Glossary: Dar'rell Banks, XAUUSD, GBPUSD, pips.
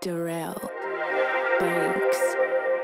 Dar'rell Banks.